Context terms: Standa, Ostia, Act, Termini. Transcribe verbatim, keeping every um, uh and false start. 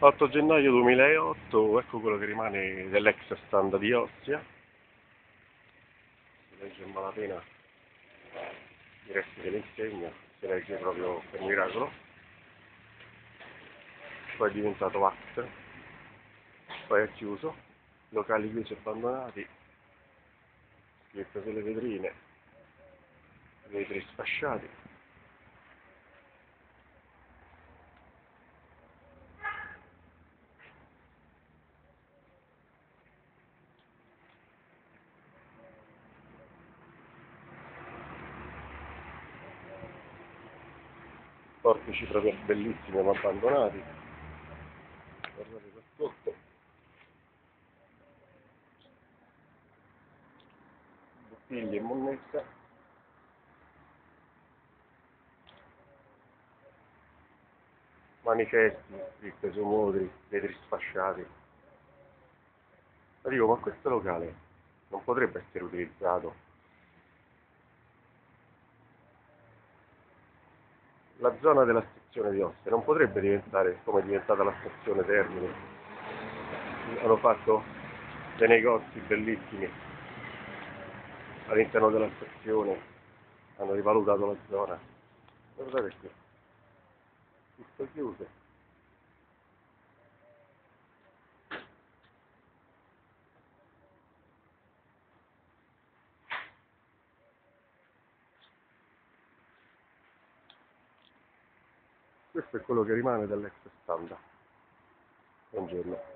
otto gennaio duemilaotto, ecco quello che rimane dell'ex Standa di Ostia. Si legge in malapena i resti dell'insegna, si legge proprio per miracolo. Poi è diventato Act, poi è chiuso, locali chiusi e abbandonati, scritte delle vetrine, vetri sfasciati. Portici proprio bellissimi ma abbandonati, guardate qua sotto, bottiglie e monnezza, manifesti scritte su muri, vetri sfasciati. Ma dico, ma questo locale non potrebbe essere utilizzato? La zona della stazione di Ostia non potrebbe diventare come è diventata la stazione Termini? Hanno fatto dei negozi bellissimi all'interno della stazione, hanno rivalutato la zona. Guardate qui, tutto chiuso. Questo è quello che rimane dell'ex Standa. Buongiorno.